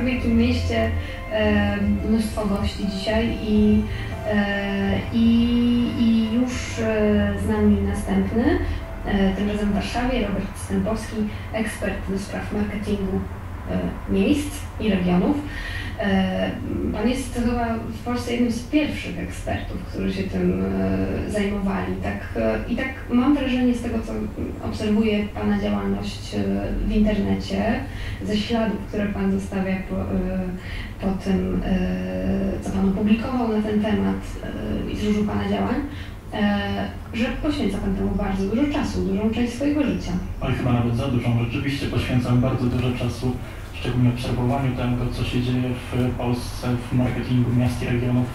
w wielkim mieście mnóstwo gości dzisiaj i już z nami następny, tym razem w Warszawie, Robert Stępowski, ekspert do spraw marketingu miejsc i regionów. Pan jest chyba w Polsce jednym z pierwszych ekspertów, którzy się tym zajmowali. I tak mam wrażenie z tego, co obserwuję Pana działalność w internecie, ze śladów, które Pan zostawia po tym, co Pan opublikował na ten temat i zróżu Pana działań, że poświęca Pan temu bardzo dużo czasu, dużą część swojego życia. Ale chyba nawet za dużą. Rzeczywiście poświęcam bardzo dużo czasu, szczególnie obserwowaniu tego, co się dzieje w Polsce w marketingu miast i regionów.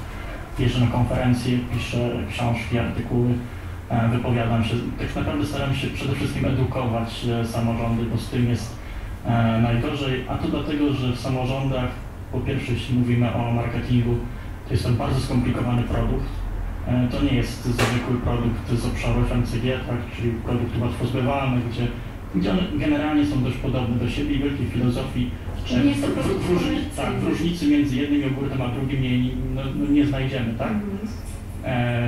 Jeżdżę na konferencje, piszę książki, artykuły, wypowiadam się. Tak naprawdę staram się przede wszystkim edukować samorządy, bo z tym jest najgorzej. A to dlatego, że w samorządach, po pierwsze, jeśli mówimy o marketingu, to jest to bardzo skomplikowany produkt. To nie jest zwykły produkt z obszaru FMCG, tak, czyli produkt łatwo zbywalny, gdzie one generalnie są dość podobne do siebie i wielkiej filozofii różnicy między jednym jogurtem a drugim nie znajdziemy, tak?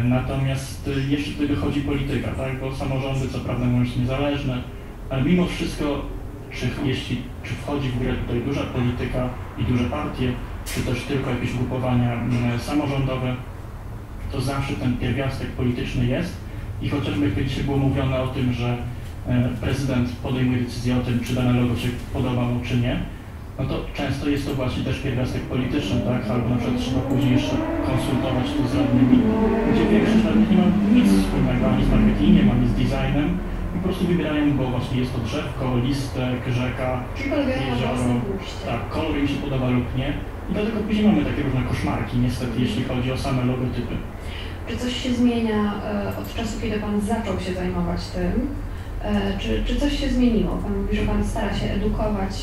Natomiast jeszcze tutaj dochodzi polityka, tak? Bo samorządy co prawda mówią, są niezależne, ale mimo wszystko, czy wchodzi w grę tutaj duża polityka i duże partie, czy też tylko jakieś ugrupowania samorządowe, to zawsze ten pierwiastek polityczny jest i chociażby jak dzisiaj było mówione o tym, że prezydent podejmuje decyzję o tym, czy dane logo się podoba mu, czy nie, no to często jest to właśnie też pierwiastek polityczny, tak? Albo na przykład trzeba później jeszcze konsultować to z radnymi, gdzie większość radnych nie ma nic wspólnego, ani z marketingiem, ani z designem, i po prostu wybierają, bo właśnie jest to drzewko, listek, rzeka, jezioro, tak, kolor im się podoba lub nie. I dlatego później mamy takie różne koszmarki, niestety, jeśli chodzi o same logotypy. Czy coś się zmienia od czasu, kiedy Pan zaczął się zajmować tym? Czy coś się zmieniło? Pan mówi, że Pan stara się edukować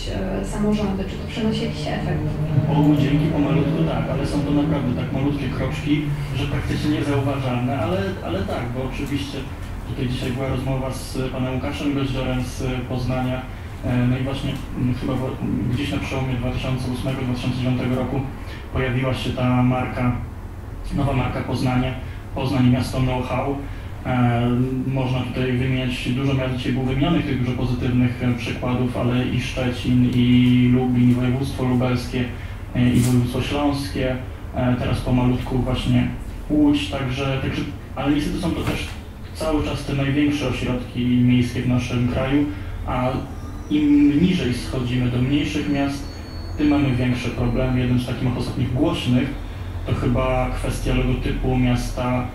samorządy, czy to przynosi jakiś efekt? O, dzięki pomalutku tak, ale są to naprawdę tak malutkie kroczki, że praktycznie niezauważalne, ale tak, bo oczywiście tutaj dzisiaj była rozmowa z panem Łukaszem Goździorem z Poznania, no i właśnie chyba gdzieś na przełomie 2008-2009 roku pojawiła się ta marka, nowa marka Poznań Miasto Know How. Można tutaj wymieniać dużo miast, dzisiaj było wymienionych tych dużo pozytywnych przykładów, ale i Szczecin, i Lublin, i województwo lubelskie, i województwo śląskie, teraz pomalutku właśnie Łódź, także, ale niestety są to też cały czas te największe ośrodki miejskie w naszym kraju, a im niżej schodzimy do mniejszych miast, tym mamy większe problemy. Jeden z takich ostatnich głośnych to chyba kwestia logotypu miasta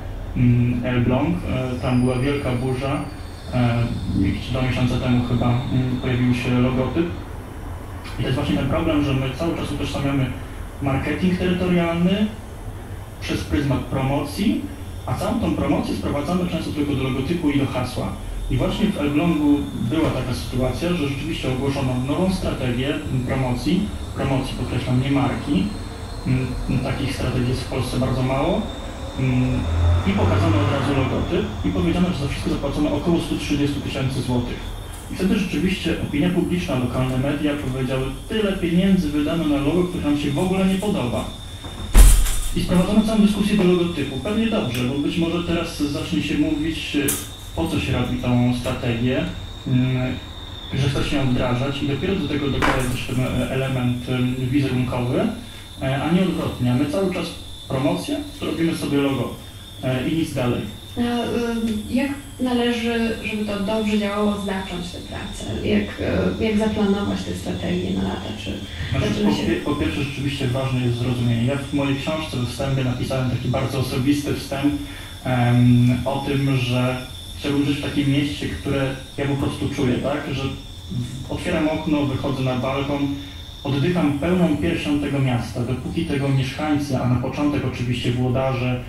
Elbląg, tam była wielka burza, 2 miesiące temu chyba pojawił się logotyp i to jest właśnie ten problem, że my cały czas utożsamiamy marketing terytorialny przez pryzmat promocji, a całą tą promocję sprowadzamy często tylko do logotypu i do hasła. I właśnie w Elblągu była taka sytuacja, że rzeczywiście ogłoszono nową strategię promocji, podkreślam, nie marki, takich strategii jest w Polsce bardzo mało, i pokazano od razu logotyp i powiedziano, że za wszystko zapłacono około 130 000 złotych. I wtedy rzeczywiście opinia publiczna, lokalne media powiedziały, tyle pieniędzy wydano na logo, które nam się w ogóle nie podoba. I sprowadzono całą dyskusję do logotypu. Pewnie dobrze, bo być może teraz zacznie się mówić, po co się robi tą strategię, że chce się ją wdrażać i dopiero do tego dokładać też ten element wizerunkowy, a nie odwrotnie. A my cały czas promocję, to robimy sobie logo i nic dalej. Jak należy, żeby to dobrze działało, zacząć tę pracę? Jak zaplanować tę strategię na lata? Po pierwsze, rzeczywiście ważne jest zrozumienie. Ja w mojej książce we wstępie napisałem taki bardzo osobisty wstęp o tym, że chciałbym żyć w takim mieście, które ja po prostu czuję, tak? Że otwieram okno, wychodzę na balkon, oddycham pełną piersią tego miasta, dopóki tego mieszkańcy, a na początek oczywiście włodarze,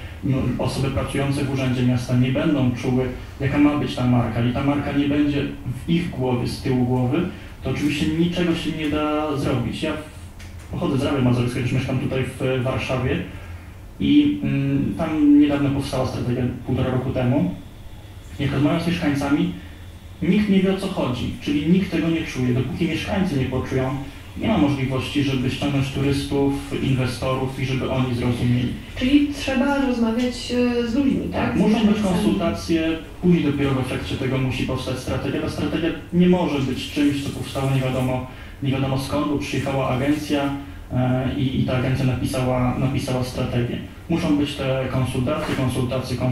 osoby pracujące w Urzędzie Miasta nie będą czuły, jaka ma być ta marka i ta marka nie będzie w ich głowie, z tyłu głowy, to oczywiście niczego się nie da zrobić. Ja pochodzę z Rawy Mazowieckiej, też mieszkam tutaj w Warszawie i tam niedawno powstała strategia 1,5 roku temu. Jak rozmawiam z mieszkańcami, nikt nie wie, o co chodzi, czyli nikt tego nie czuje, dopóki mieszkańcy nie poczują, nie ma możliwości, żeby ściągnąć turystów, inwestorów i żeby oni zrozumieli. Czyli trzeba rozmawiać z ludźmi, tak? Muszą być konsultacje, później dopiero w efekcie tego musi powstać strategia. Ta strategia nie może być czymś, co powstało nie wiadomo skąd, przyjechała agencja i ta agencja napisała strategię. Muszą być te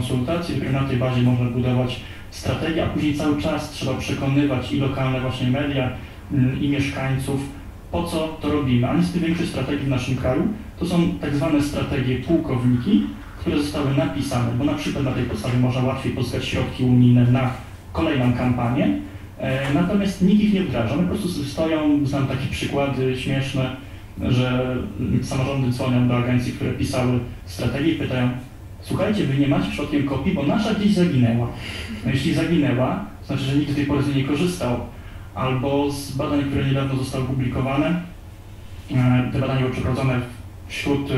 konsultacje, dopiero na tej bazie można budować strategię, a później cały czas trzeba przekonywać i lokalne właśnie media, i mieszkańców, po co to robimy. A niestety większość strategii w naszym kraju to są tak zwane strategie pułkowniki, które zostały napisane, bo na przykład na tej podstawie można łatwiej pozyskać środki unijne na kolejną kampanię, natomiast nikt ich nie wdraża. One po prostu stoją, znam takie przykłady śmieszne, że samorządy dzwonią do agencji, które pisały strategię i pytają: słuchajcie, wy nie macie przypadkiem kopii, bo nasza gdzieś zaginęła. No jeśli zaginęła, to znaczy, że nikt do tej pory nie korzystał. Albo z badań, które niedawno zostały opublikowane, te badania były przeprowadzone wśród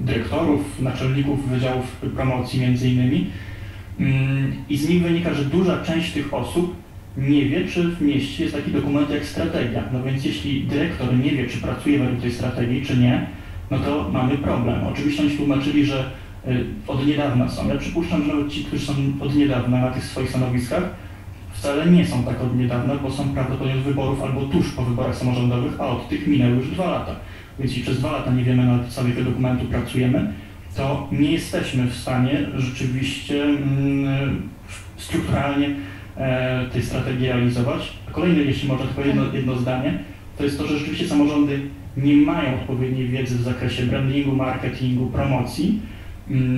dyrektorów, naczelników wydziałów promocji między innymi i z nich wynika, że duża część tych osób nie wie, czy w mieście jest taki dokument jak strategia. No więc jeśli dyrektor nie wie, czy pracuje według tej strategii, czy nie, no to mamy problem. Oczywiście oni tłumaczyli, że od niedawna są. Ja przypuszczam, że nawet ci, którzy są od niedawna na tych swoich stanowiskach, wcale nie są tak od niedawna, bo są prawdopodobnie od wyborów albo tuż po wyborach samorządowych, a od tych minęły już 2 lata. Więc jeśli przez 2 lata nie wiemy, na podstawie tego dokumentu pracujemy, to nie jesteśmy w stanie rzeczywiście strukturalnie tej strategii realizować. A kolejne, jeśli można tylko jedno zdanie, to jest to, że rzeczywiście samorządy nie mają odpowiedniej wiedzy w zakresie brandingu, marketingu, promocji.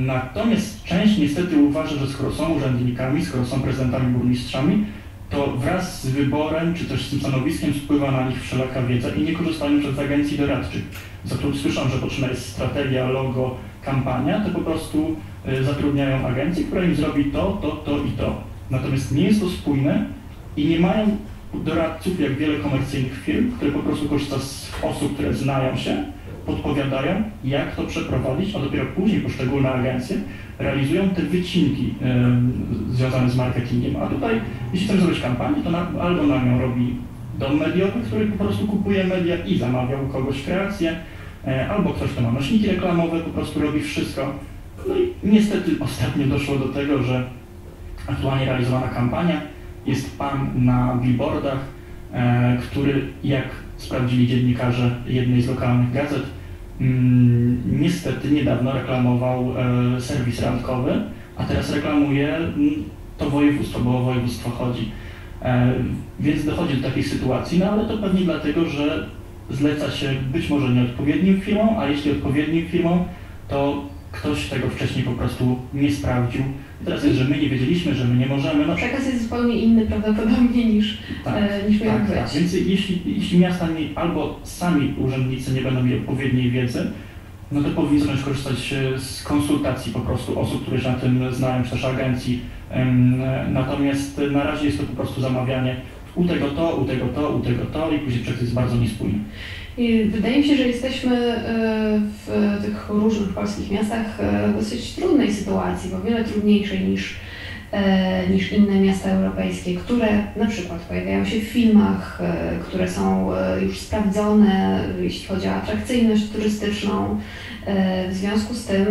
Natomiast część niestety uważa, że skoro są urzędnikami, skoro są prezydentami, burmistrzami, to wraz z wyborem czy też z tym stanowiskiem spływa na nich wszelaka wiedza i nie korzystają już z agencji doradczych, za którą słyszą, że potrzebna jest strategia, logo, kampania, to po prostu zatrudniają agencję, która im zrobi to i to. Natomiast nie jest to spójne i nie mają doradców jak wiele komercyjnych firm, które po prostu korzysta z osób, które znają się, podpowiadają, jak to przeprowadzić, a dopiero później poszczególne agencje realizują te wycinki związane z marketingiem. A tutaj, jeśli chcemy zrobić kampanię, to albo nam ją robi dom mediowy, który po prostu kupuje media i zamawia u kogoś kreację, albo ktoś, kto ma nośniki reklamowe, po prostu robi wszystko. No i niestety ostatnio doszło do tego, że aktualnie realizowana kampania jest pan na billboardach, który, jak sprawdzili dziennikarze jednej z lokalnych gazet, niestety niedawno reklamował serwis randkowy, a teraz reklamuje to województwo, bo o województwo chodzi. Więc dochodzi do takiej sytuacji, no ale to pewnie dlatego, że zleca się być może nieodpowiednim firmom, a jeśli odpowiednim firmom, to ktoś tego wcześniej po prostu nie sprawdził. Teraz jest, że my nie wiedzieliśmy, że my nie możemy. No. Przekaz jest zupełnie inny prawdopodobnie niż miał być. Więc jeśli miasta albo sami urzędnicy nie będą mieli odpowiedniej wiedzy, no to powinni zacząć korzystać z konsultacji po prostu osób, które się na tym znają, czy też agencji. Natomiast na razie jest to po prostu zamawianie u tego to i później przekaz jest bardzo niespójny. I wydaje mi się, że jesteśmy w tych różnych polskich miastach w dosyć trudnej sytuacji, o wiele trudniejszej niż inne miasta europejskie, które na przykład pojawiają się w filmach, które są już sprawdzone, jeśli chodzi o atrakcyjność turystyczną. W związku z tym,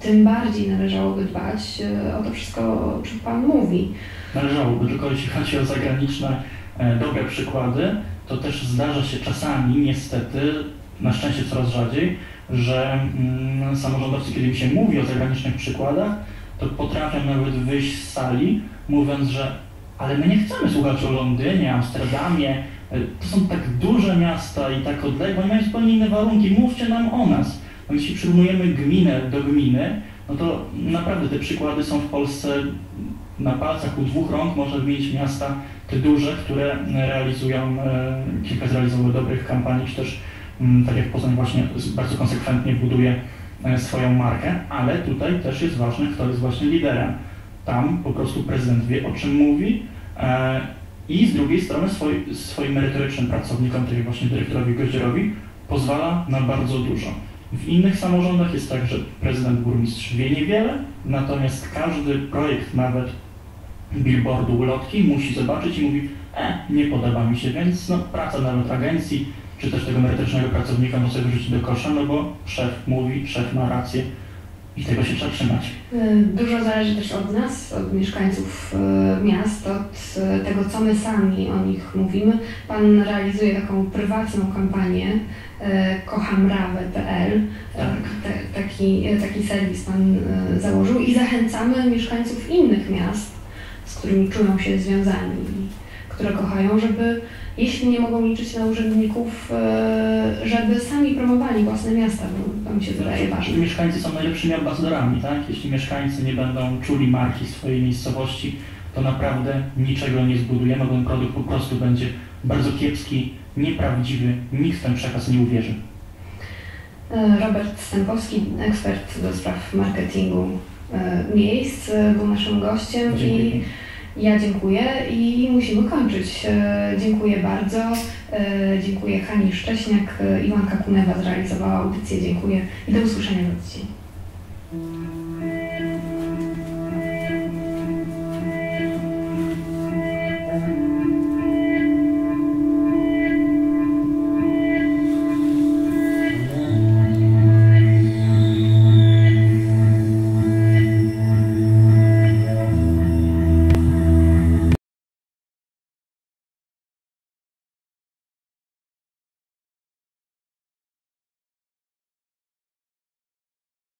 tym bardziej należałoby dbać o to wszystko, o czym Pan mówi. Należałoby, tylko jeśli chodzi o zagraniczne dobre przykłady, to też zdarza się czasami, niestety, na szczęście coraz rzadziej, że samorządowcy, kiedy mi się mówi o zagranicznych przykładach, to potrafią nawet wyjść z sali, mówiąc, że ale my nie chcemy słuchać o Londynie, Amsterdamie, to są tak duże miasta i tak odległe, oni mają zupełnie inne warunki, mówcie nam o nas. No, jeśli przyrównujemy gminę do gminy, no to naprawdę te przykłady są w Polsce na palcach u 2 rąk, można wymienić miasta, te duże, które realizują, kilka zrealizowało dobrych kampanii, czy też, tak jak Poznań właśnie bardzo konsekwentnie buduje swoją markę, ale tutaj też jest ważne, kto jest właśnie liderem. Tam po prostu prezydent wie, o czym mówi i z drugiej strony swoim merytorycznym pracownikom, czyli właśnie dyrektorowi Goździorowi, pozwala na bardzo dużo. W innych samorządach jest tak, że prezydent, burmistrz wie niewiele, natomiast każdy projekt, nawet billboardu, ulotki, musi zobaczyć i mówi: nie podoba mi się, więc no, praca nawet agencji czy też tego merytorycznego pracownika może wyrzucić do kosza, no bo szef mówi, szef ma rację i tego się trzeba trzymać. Dużo zależy też od nas, od mieszkańców miast, od tego, co my sami o nich mówimy. Pan realizuje taką prywatną kampanię kochamrawę.pl, taki serwis pan założył i zachęcamy mieszkańców innych miast, z którymi czują się związani, które kochają, żeby, jeśli nie mogą liczyć na urzędników, żeby sami promowali własne miasta, bo to mi się wydaje ważne. Mieszkańcy są najlepszymi ambasadorami, tak? Jeśli mieszkańcy nie będą czuli marki swojej miejscowości, to naprawdę niczego nie zbudujemy, bo ten produkt po prostu będzie bardzo kiepski, nieprawdziwy, nikt w ten przekaz nie uwierzy. Robert Stępowski, ekspert do spraw marketingu miejsc, był naszym gościem. Dziękuję. I ja dziękuję i musimy kończyć. Dziękuję bardzo. Dziękuję Hani Szcześniak. Iłanka Kunewa zrealizowała audycję. Dziękuję i do usłyszenia w audycji.